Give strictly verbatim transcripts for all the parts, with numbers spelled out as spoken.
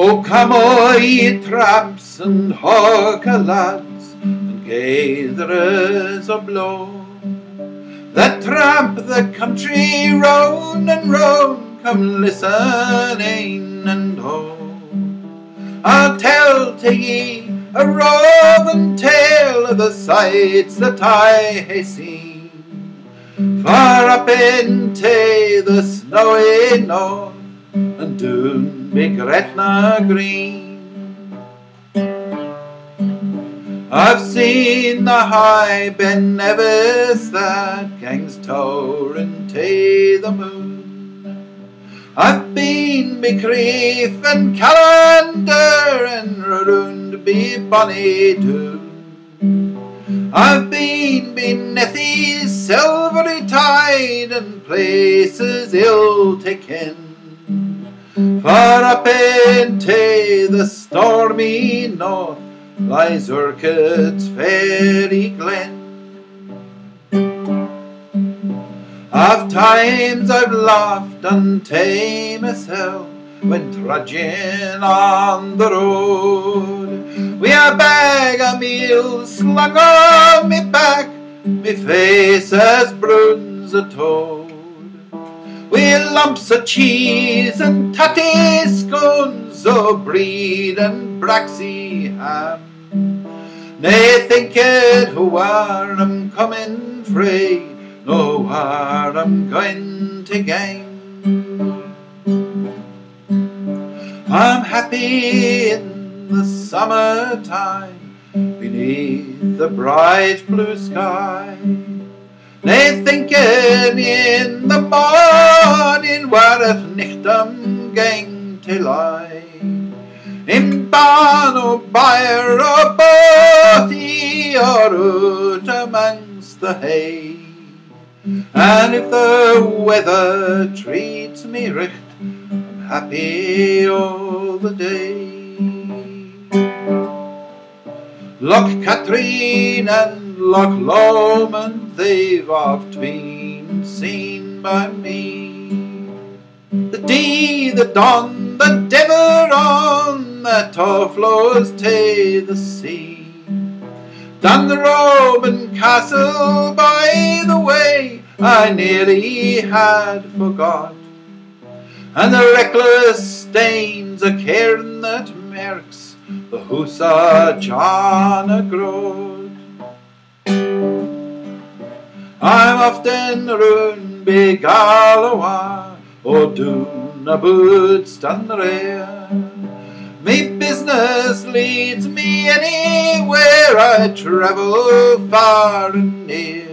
O come o' ye traps and hawker lads, and gatherers o' blow, that tramp the country round and round, come listening and ho. I'll tell to ye a roving tale of the sights that I hae seen, far up into the snowy north, and doon by Gretna Green. I've seen the high Ben Nevis that gangs towering to the moon. I've been by Crieff and Callander and round by Bonny Doon. I've been by Nethy's silvery tide and places ill to ken. Far up into the stormy north lies Urquhart's fairy glen. I've times I've laughed unto myself when trudging on the road, wi' a bag o' meal slung on me back, me face as brown as a toad, wi' lumps o' cheese and tatty scones o' bread and braxy ham. Nae thinking whar I'm coming frae, no where I'm going to gain. I'm happy in the summertime beneath the bright blue sky. Nae thinking in the morning where at nicht I'm going to lie. In barn or byre or bothy or out amongst the hay. And if the weather treats me right, I'm happy all the day. Loch Katrine and Loch Lomond, they've oft been seen by me. The Dee, the Don, the Devil on, that all flows to the sea. Down the Roman castle, by the way, I nearly had forgot, and the reckless stains of cairn that marks the house of John a Grode. I'm often round by Gallaway, or doon aboot Stanrea. Me business leads me anywhere, I travel far and near.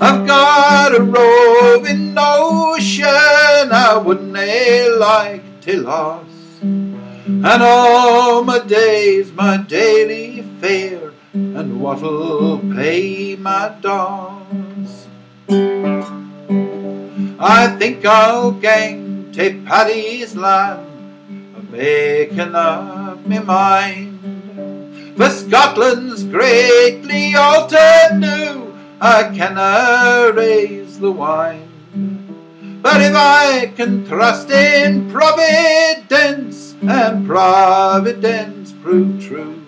I've got a roving notion I wouldn't like to lose, and all my days my daily fare, and what'll pay my doss. I think I'll gang to Paddy's land, making up me mind, for Scotland's greatly altered new, I canna raise the wine. But if I can trust in Providence, and Providence prove true,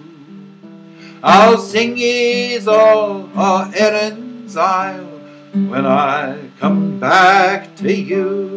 I'll sing ye's all o' Erin's Isle when I come back to you.